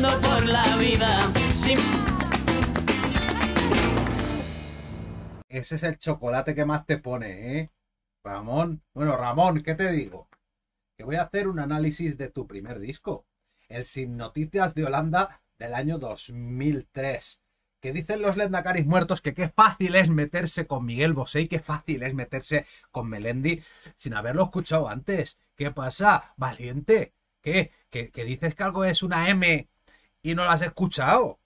caminando por la vida sin... Ese es el chocolate que más te pone, ¿eh? Ramón. Bueno, Ramón, ¿qué te digo? Que voy a hacer un análisis de tu primer disco, El Sin Noticias de Holanda, del año 2003. Que dicen los Lendakaris Muertos que qué fácil es meterse con Miguel Bosé y qué fácil es meterse con Melendi sin haberlo escuchado antes. ¿Qué pasa, valiente? ¿Qué? ¿Que dices que algo es una M y no lo has escuchado?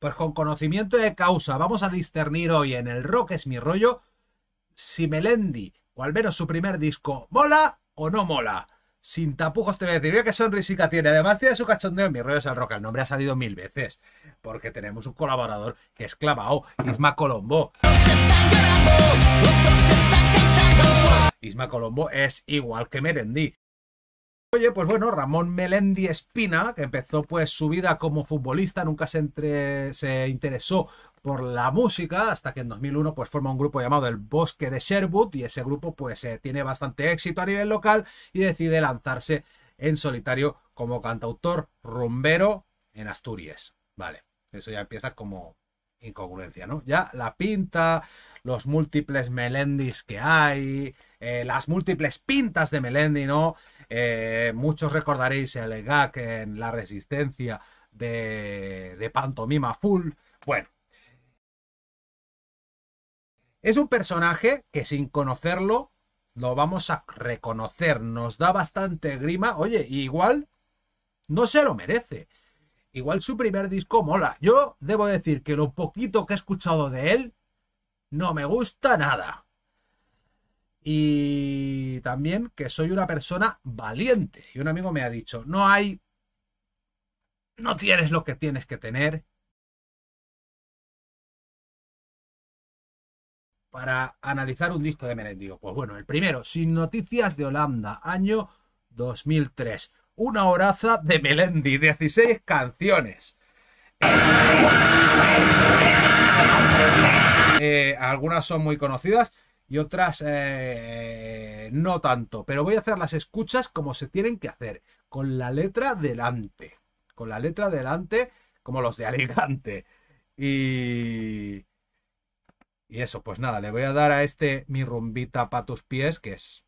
Pues con conocimiento de causa vamos a discernir hoy en El Rock es mi rollo si Melendi, o al menos su primer disco, mola o no mola. Sin tapujos te voy a decir, mira qué sonrisica tiene. Además tiene su cachondeo en Mi Rollo es el Rock. El nombre ha salido 1000 veces. Porque tenemos un colaborador que es clavao, Isma Colombo. Isma Colombo es igual que Melendi. Oye, pues bueno, Ramón Melendi Espina, que empezó pues su vida como futbolista, nunca se interesó por la música, hasta que en 2001 pues forma un grupo llamado El Bosque de Sherwood, y ese grupo pues tiene bastante éxito a nivel local y decide lanzarse en solitario como cantautor rumbero en Asturias. Vale, eso ya empieza como incongruencia, ¿no? Ya la pinta, los múltiples Melendis que hay, las múltiples pintas de Melendi, ¿no? Muchos recordaréis el gag en La Resistencia de Pantomima Full. Bueno, es un personaje que sin conocerlo lo vamos a reconocer. Nos da bastante grima. Oye, igual no se lo merece. Igual su primer disco mola. Yo debo decir que lo poquito que he escuchado de él no me gusta nada. Y también que soy una persona valiente. Y un amigo me ha dicho, no tienes lo que tienes que tener para analizar un disco de Melendi. Pues bueno, el primero, Sin Noticias de Holanda, año 2003. Una horaza de Melendi, 16 canciones. Algunas son muy conocidas y otras no tanto. Pero voy a hacer las escuchas como se tienen que hacer, con la letra delante. Con la letra delante, como los de Alicante. Y eso, pues nada, le voy a dar a este Mi Rumbita Pa' Tus Pies, que es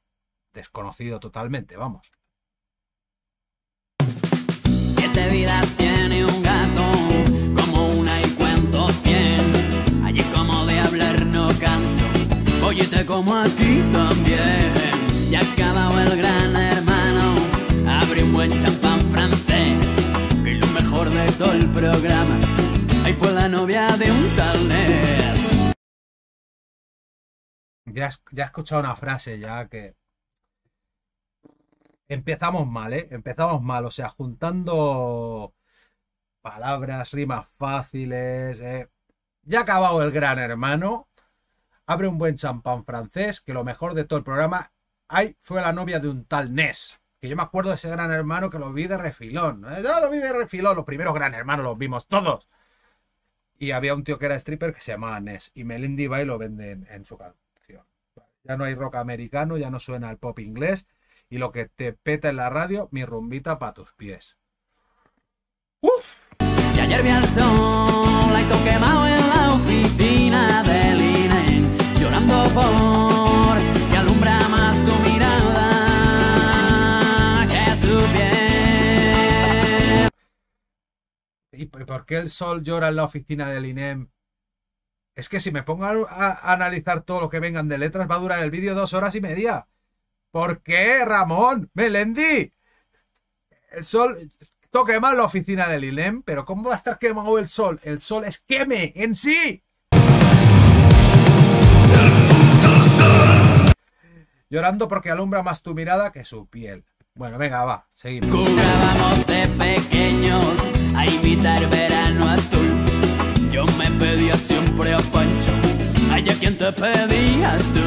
desconocido totalmente, vamos. 7 vidas tiene un gato, como una y cuento 100. Allí como de hablar no canso, oye te como a ti también. Y acabado el gran hermano, abre un buen champán francés, que es lo mejor de todo el programa. Ahí fue la novia de un tal Ness. Ya he escuchado una frase ya que... Empezamos mal, ¿eh? Empezamos mal, o sea, juntando palabras, rimas fáciles... Ya ha acabado el gran hermano. Abre un buen champán francés, que lo mejor de todo el programa... Ahí fue la novia de un tal Ness. Que yo me acuerdo de ese gran hermano que lo vi de refilón. Yo lo vi de refilón, los primeros gran hermanos los vimos todos. Y había un tío que era stripper que se llamaba Ness. Y Melendi va y lo vende en su canal. Ya no hay rock americano, ya no suena el pop inglés. Y lo que te peta en la radio, Mi Rumbita Pa' Tus Pies. ¡Uf! Y ayer vi al sol, la he quemado en la oficina del INE, llorando por que alumbra más tu mirada que su piel. ¿Y por qué el sol llora en la oficina del INE? Es que si me pongo a analizar todo lo que vengan de letras, va a durar el vídeo 2 horas y media. ¿Por qué, Ramón? ¡Melendi! El sol toque mal la oficina del INEM, pero ¿cómo va a estar quemado el sol? El sol es queme en sí. Llorando porque alumbra más tu mirada que su piel. Bueno, venga, va, seguimos. Jugábamos de pequeños a imitar verano azul. Yo me pedía siempre a Pancho, allá quien te pedías tú.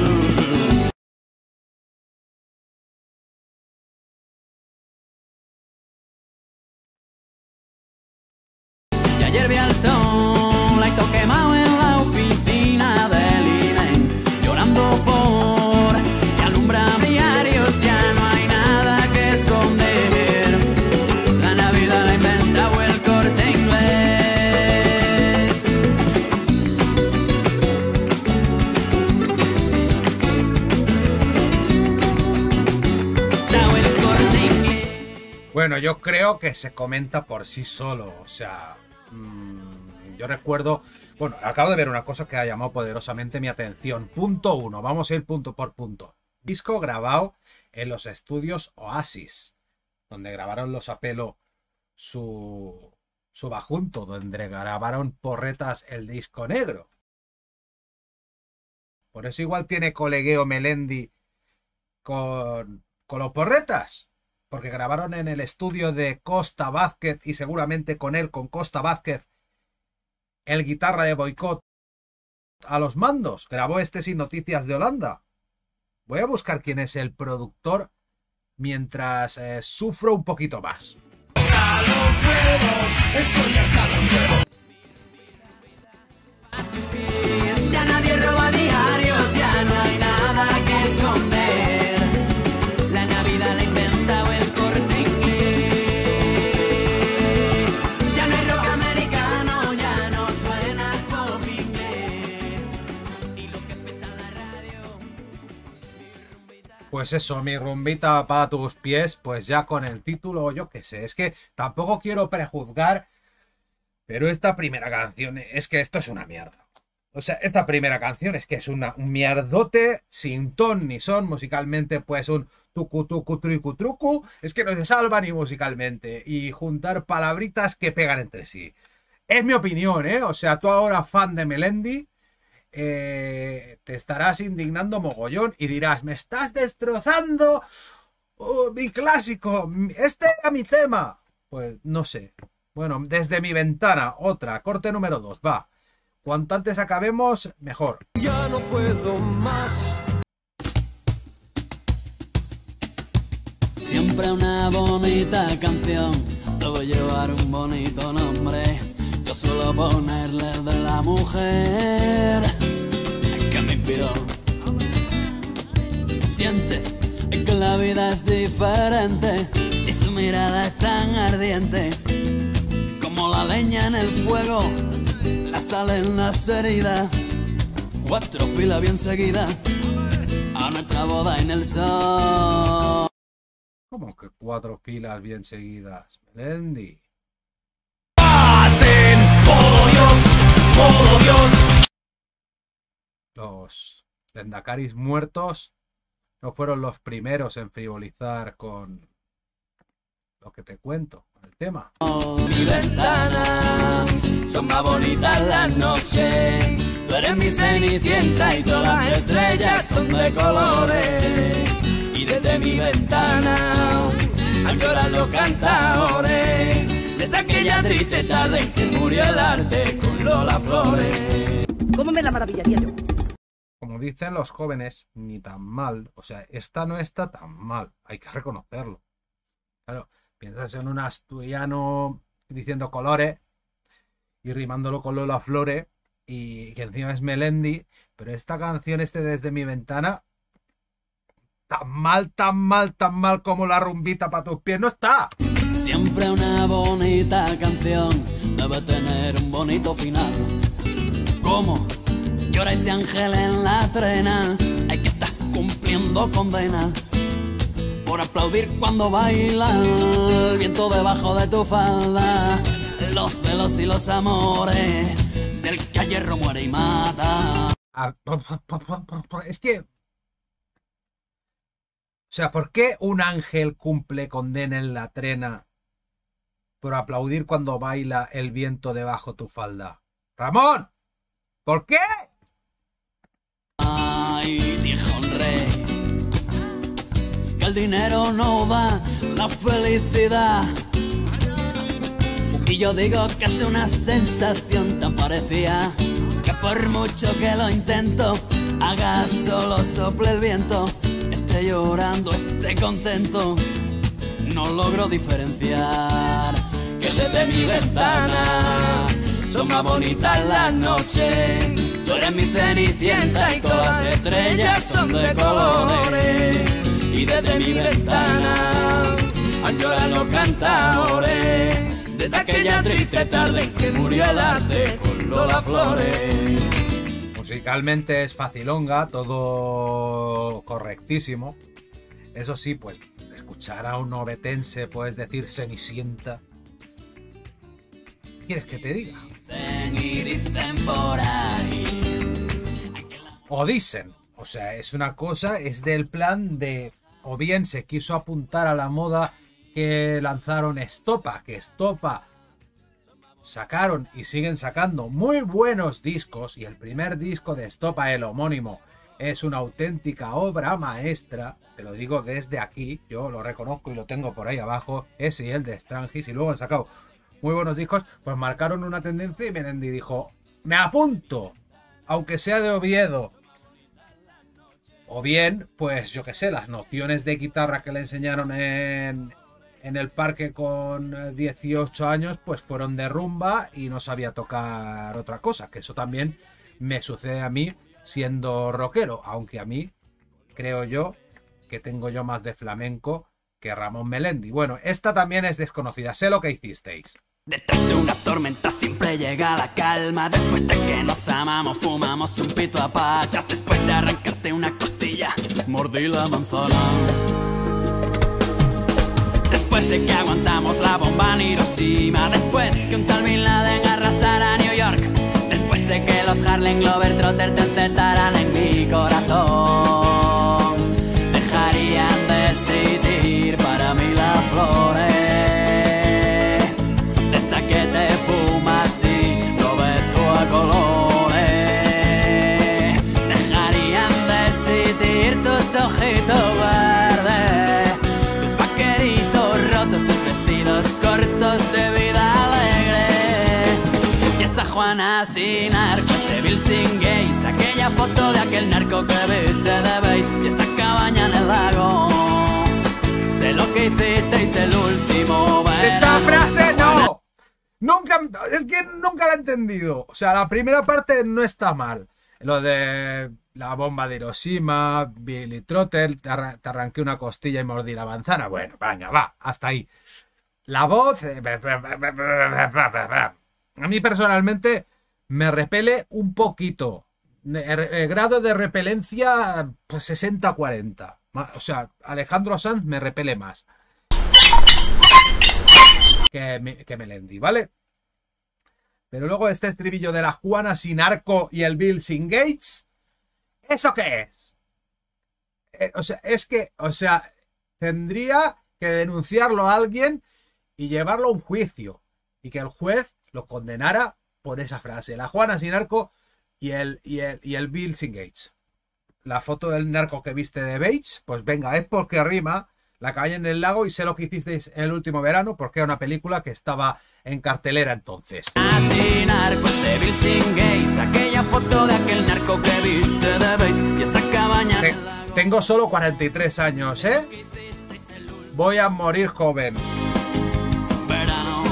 Y ayer vi al sol, la toqué quemado en la oficina del INE, llorando por que alumbra diarios, ya no hay nada que esconder. La Navidad la inventa vuelco. Bueno, yo creo que se comenta por sí solo, o sea, yo recuerdo, bueno, acabo de ver una cosa que ha llamado poderosamente mi atención. Punto 1, vamos a ir punto por punto. Disco grabado en los estudios Oasis, donde grabaron los Apelo su bajunto, donde grabaron Porretas el disco negro. Por eso igual tiene colegueo Melendi con los Porretas, porque grabaron en el estudio de Costa Vázquez y seguramente con él, con Costa Vázquez, el guitarra de Boicot a los mandos, grabó este Sin Noticias de Holanda. Voy a buscar quién es el productor mientras sufro un poquito más. Ya nadie roba diarios, ya no hay nada que esconder. La Navidad la inventaba el Corte Inglés. Ya no hay rock americano, ya no suena pop inglés. Y lo que peta la radio. Pues eso, mi rumbita para tus pies, pues ya con el título, yo qué sé, es que tampoco quiero prejuzgar, pero esta primera canción es que esto es una mierda. O sea, esta primera canción es que es un mierdote sin ton ni son. Musicalmente, pues un tucu tucu trucu trucu. Es que no se salva ni musicalmente. Y juntar palabritas que pegan entre sí. Es mi opinión, ¿eh? O sea, tú ahora, fan de Melendi, te estarás indignando mogollón y dirás, me estás destrozando mi clásico. Este era mi tema. Pues no sé. Bueno, desde mi ventana, otra. Corte número 2, va. Cuanto antes acabemos, mejor. Ya no puedo más. Siempre una bonita canción debe llevar un bonito nombre. Yo suelo ponerle de la mujer que me inspiró. Sientes que la vida es diferente y su mirada es tan ardiente como la leña en el fuego. La salen las heridas, 4 filas bien seguidas, a nuestra boda en el sol. ¿Cómo que 4 filas bien seguidas, Melendi? ¡Hacen! ¡Oh Dios! ¡Oh Dios! Los Lendakaris Muertos no fueron los primeros en frivolizar con lo que te cuento, el tema. Mi ventana, son más bonitas las noches. Tú eres mi cenicienta y todas las estrellas son de colores. Y desde mi ventana, al llorar los cantadores. Desde aquella triste tarde en que murió el arte con Lola Flores. ¿Cómo me la maravillaría yo? Como dicen los jóvenes, ni tan mal. O sea, esta no está tan mal, hay que reconocerlo. Claro. Piensas en un asturiano diciendo colores y rimándolo con Lola Flores y que encima es Melendi, pero esta canción desde mi ventana, tan mal, tan mal, tan mal como la rumbita para tus pies no está. Siempre una bonita canción debe tener un bonito final. ¿Cómo llora ese ángel en la trena? Hay que estar cumpliendo condena. Por aplaudir cuando baila el viento debajo de tu falda. Los celos y los amores del que a hierro muere y mata. Es que... O sea, ¿por qué un ángel cumple condena en la trena por aplaudir cuando baila el viento debajo tu falda? ¡Ramón! ¿Por qué? Ay, dijo un rey. El dinero no da la felicidad. Y yo digo que es una sensación tan parecida que por mucho que lo intento, haga solo sople el viento. Esté llorando, esté contento, no logro diferenciar. Que desde mi ventana son más bonitas las noches. Tú eres mi cenicienta y todas las estrellas son de colores. Y desde mi ventana, al llorar los cantadores, desde aquella triste tarde que murió el arte con Lola Flores. Musicalmente es facilonga, todo correctísimo. Eso sí, pues escuchar a un obetense puedes decir Cenicienta. ¿Quieres que te diga? O dicen. O sea, es una cosa, es del plan de... O bien se quiso apuntar a la moda que lanzaron Estopa, que Estopa sacaron y siguen sacando muy buenos discos, y el primer disco de Estopa, el homónimo, es una auténtica obra maestra, te lo digo desde aquí, yo lo reconozco y lo tengo por ahí abajo, ese y el de Estranjis, y luego han sacado muy buenos discos, pues marcaron una tendencia y Melendi dijo, me apunto, aunque sea de Oviedo. O bien, pues yo qué sé, las nociones de guitarra que le enseñaron en el parque con 18 años, pues fueron de rumba y no sabía tocar otra cosa. Que eso también me sucede a mí siendo rockero, aunque a mí creo yo que tengo yo más de flamenco que Ramón Melendi. Bueno, esta también es desconocida, sé lo que hicisteis. Detrás de una tormenta siempre llega la calma. Después de que nos amamos, fumamos un pito a pachas. Después de arrancarte una costilla, mordí la manzana. Después de que aguantamos la bomba en Hiroshima. Después que un tal Bin Laden arrasara a New York. Después de que los Harlem Globetrotters te encetaran en mi corazón. Dejarían decidir para mí las flores. Que te fumas y lo ves tú a colores. Dejarían decidir tus ojitos verdes, tus vaqueritos rotos, tus vestidos cortos de vida alegre. Y esa Juana sin arco, ese Bill sin gays, aquella foto de aquel narco que viste de beige, y esa cabaña en el lago. Sé lo que hicisteis el último verano. Esta frase no. Es que nunca la he entendido. O sea, la primera parte no está mal. Lo de la bomba de Hiroshima, Billy Trotter, te arranqué una costilla y mordí la manzana. Bueno, venga, va, hasta ahí. La voz... A mí personalmente me repele un poquito. El grado de repelencia, pues 60-40. O sea, Alejandro Sanz me repele más que Melendi, ¿vale? Pero luego este estribillo de la Juana sin arco y el Bill sin Gates, ¿eso qué es? O sea, tendría que denunciarlo a alguien y llevarlo a un juicio y que el juez lo condenara por esa frase, la Juana sin arco y el Bill sin Gates. La foto del narco que viste de beige, pues venga, es porque rima. La cabaña en el lago y sé lo que hicisteis el último verano, porque era una película que estaba en cartelera entonces. Así narco, ese Bill sin gays, aquella foto de aquel narco que viste de beige, y esa cabaña. Tengo solo 43 años, ¿eh? Voy a morir joven. Verano.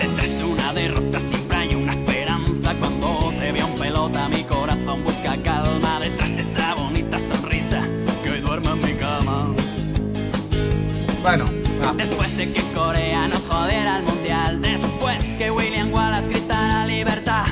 Detrás de una derrota siempre hay una esperanza. Cuando te veo en pelota, mi corazón busca calma. Detrás de esa bonita sonrisa que hoy duerme en mi cama. Bueno, va. Después de que Corea nos jodiera el mundial, después que William Wallace gritara libertad,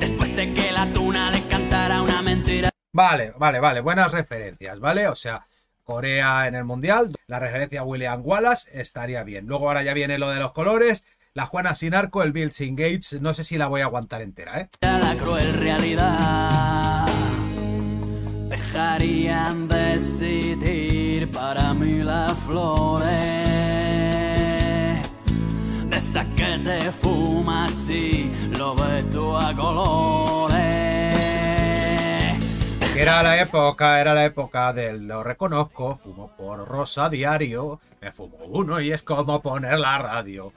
después de que la tuna le cantara una mentira. Vale, buenas referencias, ¿vale? O sea, Corea en el mundial, la referencia a William Wallace estaría bien. Luego ahora ya viene lo de los colores, la Juana sin arco, el Bill sin Gates, no sé si la voy a aguantar entera, ¿eh? La cruel realidad. Dejarían decidir para mí las flores de esa que te fumas y lo ves tú a colores. Era la época del lo reconozco, fumo por rosa diario, me fumo uno y es como poner la radio.